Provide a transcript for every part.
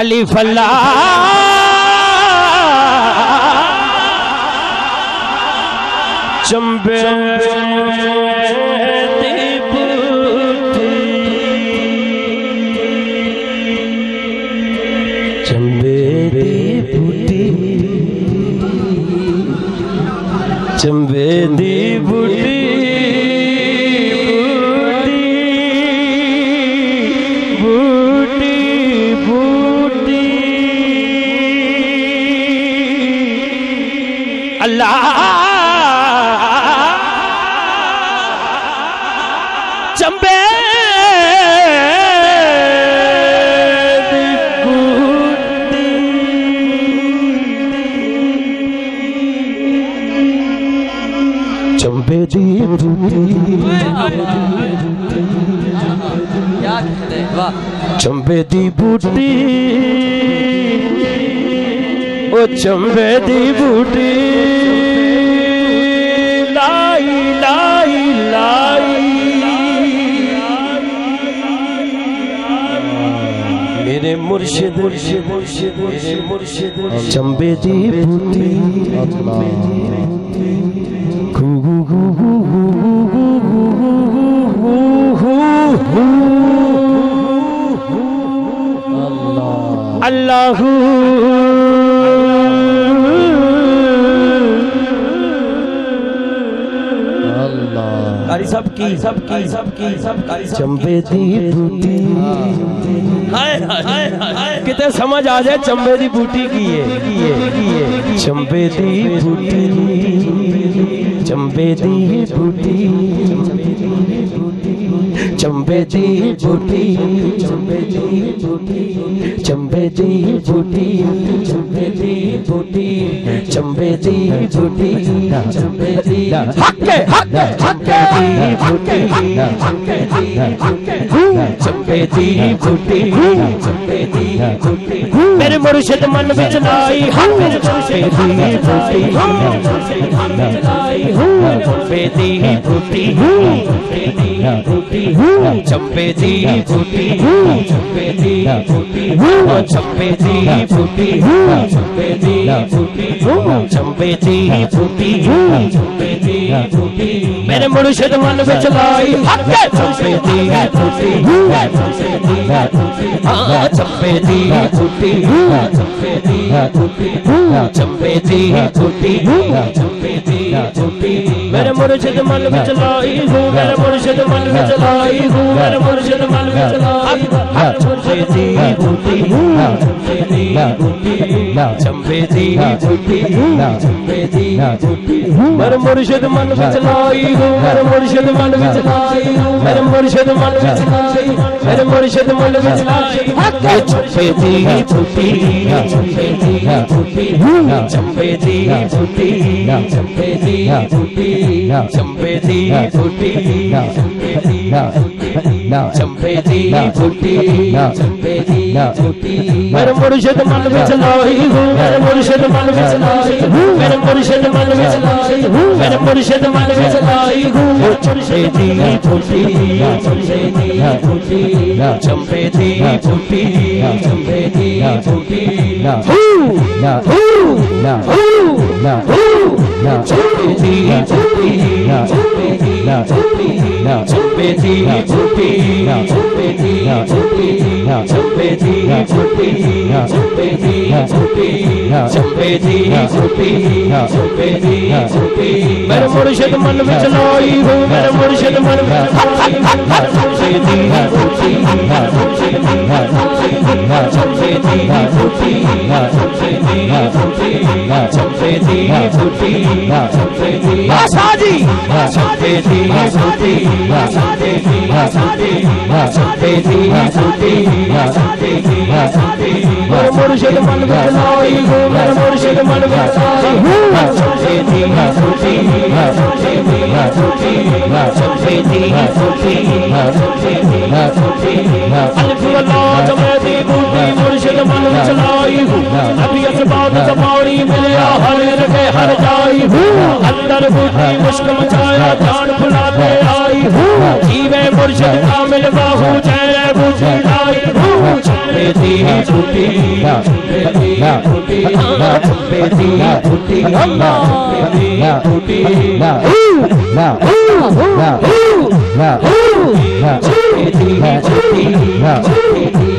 अलिफ अल्लाह चंबे दी बूटी, चंबे दी बूटी, चंबे दी बूटी अल्लाह चंबे दी बूटी, चंबे दी बूटी, चंबे दी बूटी, ओ चंबे दी बूटी मुर्शिद मुर्शिद मुर्शिद मुर्शिद चंबे दी बूटी अल्लाह सबकी सबकी सबकी सबकी चंबे दी बूटी। हाय हाय हाय कितने समझ आ जाए चंबे दी बूटी की है। चंबे दी बूटी, चंबे दी बूटी, चंबे दी बूटी, चंबे दी बूटी, चंबे दी बूटी, चंबे दी बूटी, चंबे दी बूटी, चंबे दी हक्के हक्के हक्के दी बूटी, हक्के दी हक्के चंबे दी बूटी, चंबे दी बूटी मेरे मुर्शिद मन विच लाई हक्के चंबे दी बूटी, चंबे दी बूटी, चंबे दी बूटी, चंबे दी बूटी, चंबे दी बूटी, चंबे दी बूटी, चंबे दी बूटी, चंबे दी बूटी, चंबे दी बूटी मेरे मुर्शिद मन विच लाई हक्के चंबे दी बूटी, चंबे दी बूटी, चंबे दी बूटी, चंबे दी बूटी, चंबे दी बूटी, चंबे दी बूटी मेरे मुर्शिद मन विच लाई हूं, मेरे मुर्शिद मन विच लाई हूं, मेरे मुर्शिद मन विच लाई हूं चंबे दी बूटी, चंबे दी बूटी, चंबे दी बूटी, चंबे दी बूटी मेरे मुर्शिद मन विच लाई हूं, मेरे मुर्शिद मन विच लाई हूं, मेरे मुर्शिद मन विच लाई हूं, मेरे मुर्शिद मन विच लाई हूं चंबे दी बूटी, चंबे दी बूटी, चंबे दी बूटी, चंबे दी बूटी, चंबे दी बूटी, चंबे दी बूटी, चंबे दी बूटी, चंबे दी बूटी मेरे मुर्शिद मन विच लाई हूं, मेरे मुर्शिद मन विच लाई हूं, मेरे मुर्शिद मन विच लाई हूं, मेरे मुर्शिद मन विच लाई हूं चंबे दी बूटी, चंबे दी बूटी, चंबे दी बूटी, चंबे दी बूटी चंबे दी बूटी, चंबे दी बूटी, चंबे दी बूटी, चंबे दी बूटी, चंबे दी बूटी, चंबे दी बूटी, चंबे दी बूटी, चंबे दी बूटी मेरे मुर्शिद मन विच लाई हूं, मेरे मुर्शिद मन विच लाई हूं चंबे दी बूटी, चंबे दी बूटी, चंबे दी बूटी, चंबे दी बूटी, चंबे दी बूटी, चंबे दी बूटी चंबे दी बूटी, चंबे दी बूटी, चंबे दी बूटी। मुर्शिद मन बसाई घूमर मुर्शिद मन बसाई अलिफ अल्लाह चम्बी दी बूटी मुर्शिद मन बसाई अभी असबाब सवारी मिले हर रखे हर जाई अंदर बूटी मुश्क मचाया जान फुलाते आई जीवे मुर्शिद कामिल बाहू चेहरे बूझी आई छुपे छुपी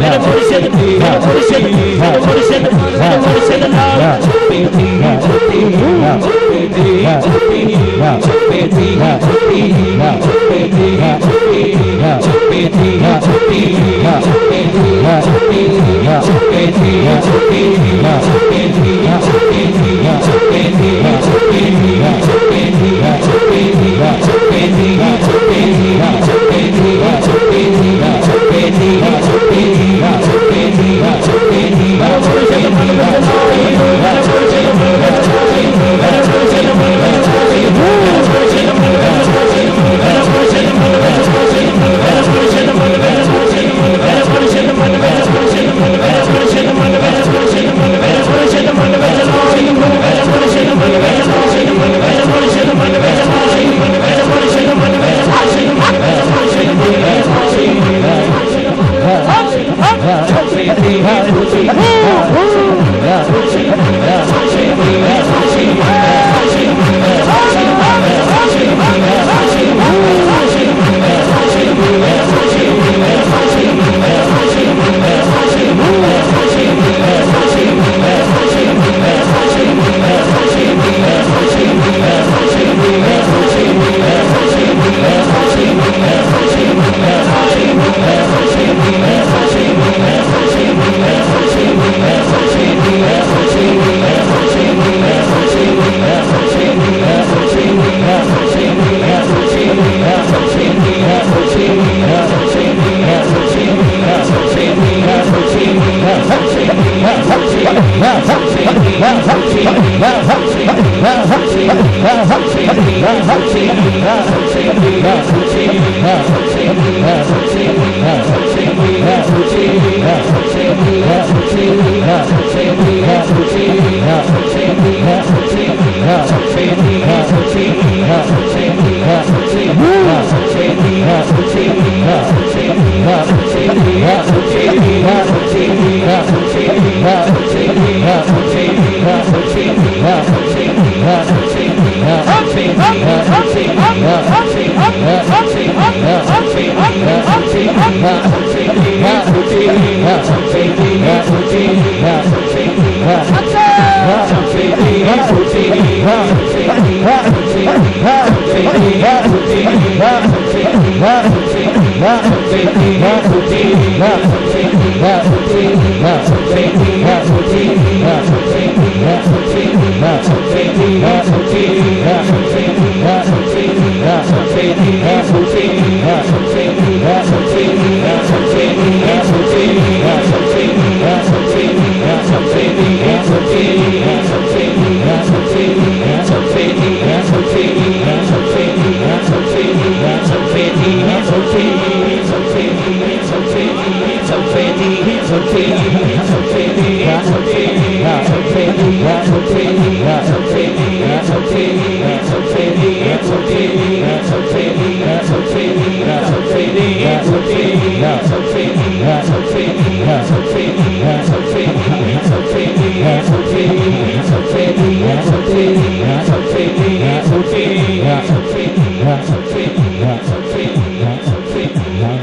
मेरे मुर्शिद मेरे मुर्शिद मेरे मुर्शिद मेरे मुर्शिद नाम छुपी छुपी छुपी छुपी छुपी छुपी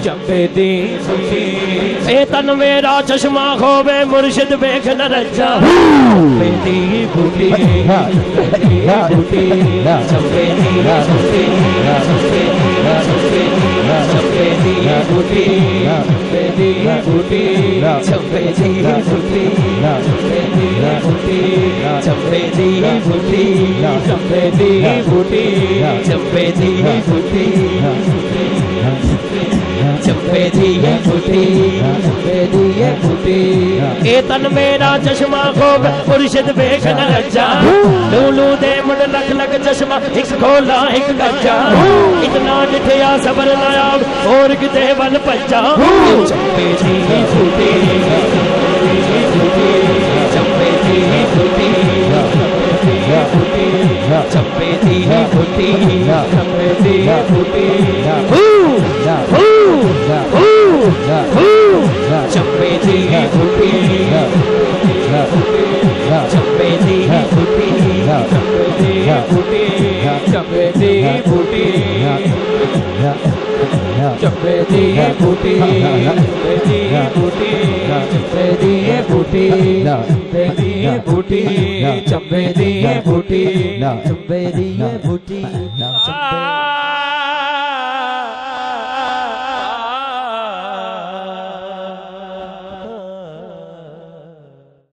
छुपी सफेदी ए तन मेरा चश्मा खोबे मुर्शिद बेख न रजा सफेदी बूटी बूटी ए तन मेरा चश्मा खोब मुर्शिद बेख न रजा लूलू दे मुन लख लख चश्मा एक खोला एक कच्चा इतना डिठया सबर नायाब और किते बल पच्चा चंपे जी फूटी चंपे जी फूटी चंपे जी फूटी चंपे जी फूटी चंपे जी फूटी चंपे जी फूटी चंपे जी फूटी चंपे जी फूटी चंपे जी फूटी फूटी चंपे जी फूटी चंपे जी फूटी।